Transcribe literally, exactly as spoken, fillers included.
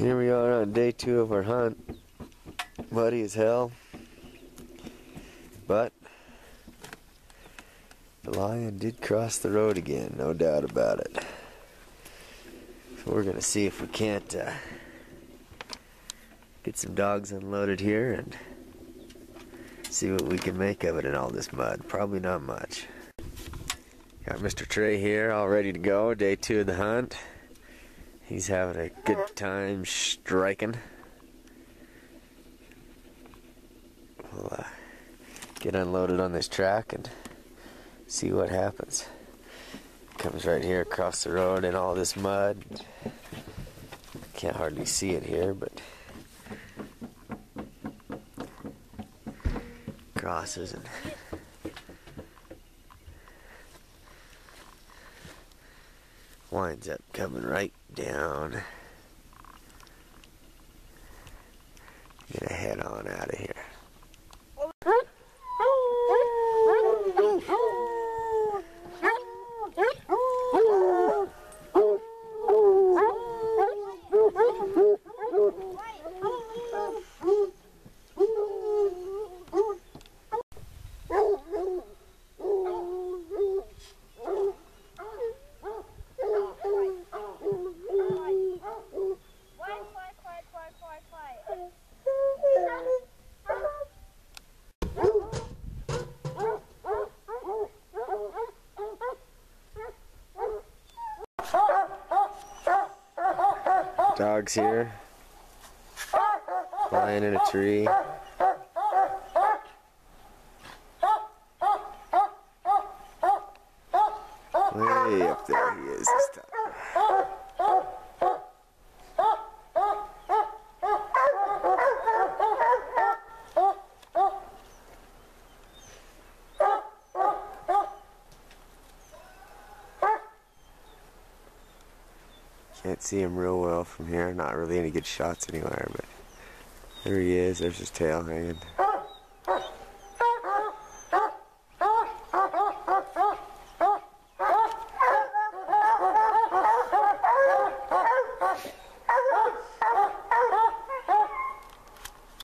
Here we are on day two of our hunt. Muddy as hell, but the lion did cross the road again, no doubt about it. So we're gonna see if we can't uh, get some dogs unloaded here and see what we can make of it in all this mud. Probably not much. Got Mister Trey here, all ready to go. Day two of the hunt. He's having a good time striking. We'll uh, get unloaded on this track and see what happens. Comes right here across the road in all this mud. Can't hardly see it here, but crosses and winds up coming right down and head on out of here. Dogs here, lying in a tree. Way up there he is this time. Can't see him real well from here, not really any good shots anywhere, but there he is, there's his tail hanging.